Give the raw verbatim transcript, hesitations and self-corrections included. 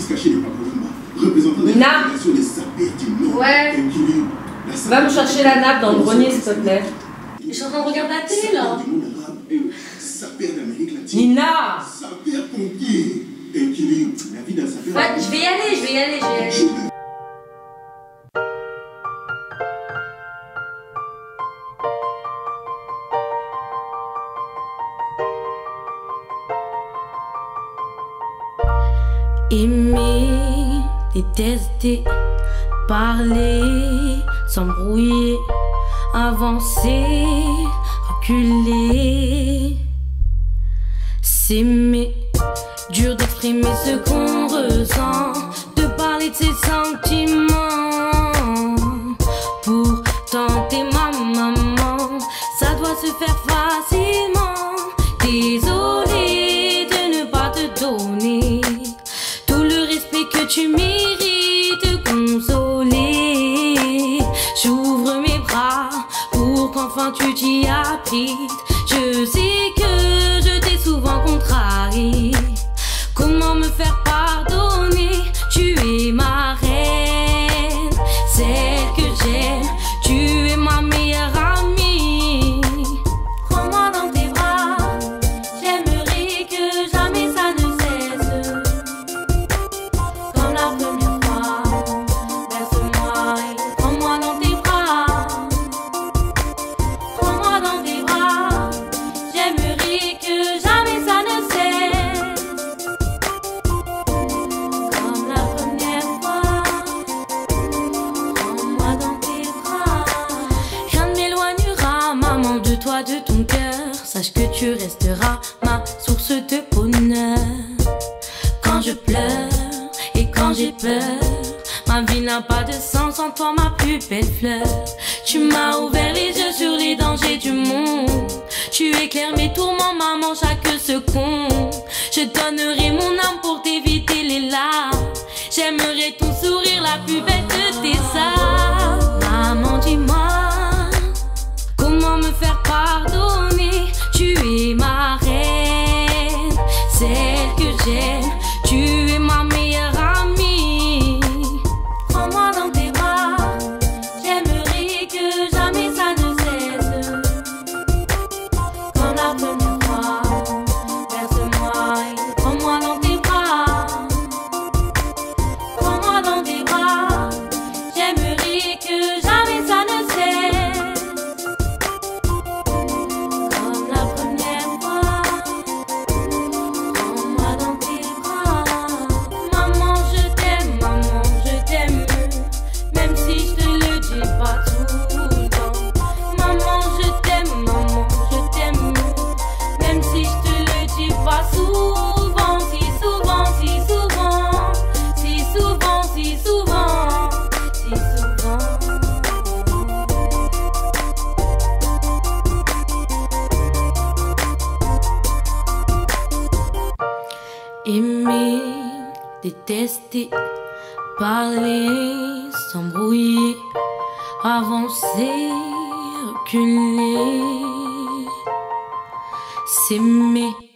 L'église cachée de Pakolamba, représentant des populations des sapés du Nord. Ouais. Va me chercher la nappe dans le grenier, s'il te plaît. Je suis en train de regarder la télé, là. Sapés d'Amérique latine. Nina. Sapés conquis. Équilibre. La vie d'un sapé. Je vais y aller, je vais y aller, je vais y aller. Aimer, détester, parler, s'embrouiller, avancer, reculer, s'aimer, dur d'exprimer ce qu'on ressent, de parler de ses sentiments. Pourtant t'es ma maman, ça doit se faire facilement. Désolée de ne pas te donner que tu mérites, consoler. J'ouvre mes bras pour qu'enfin tu t'y apprites. Je sais que je t'ai souvent contrarié. Comment me faire pardonner? Tu es ma reine, celle que j'aime. Tu es ma meilleure amie. Prends-moi dans tes bras, j'aimerais que jamais ça ne cesse. De ton cœur, sache que tu resteras ma source de bonheur. Quand je pleure et quand j'ai peur, ma vie n'a pas de sens sans toi, ma plus belle fleur. Tu m'as ouvert les yeux sur les dangers du monde. Tu éclaires mes tourments, maman, chaque seconde. Je donnerai mon âme pour t'éviter les larmes. J'aimerais ton sourire, la plus belle de tes âmes. Maman, dis-moi comment me faire pardonner? Tu es ma reine, celle que j'aime. Tu es ma meilleure amie. Prends-moi dans tes bras, j'aimerais que jamais ça ne cesse. Quand la première fois, berce-moi et prends-moi dans tes bras. Prends-moi dans tes bras, j'aimerais que jamais ça ne cesse. Aimer, détester, parler, s'embrouiller, avancer, reculer, s'aimer.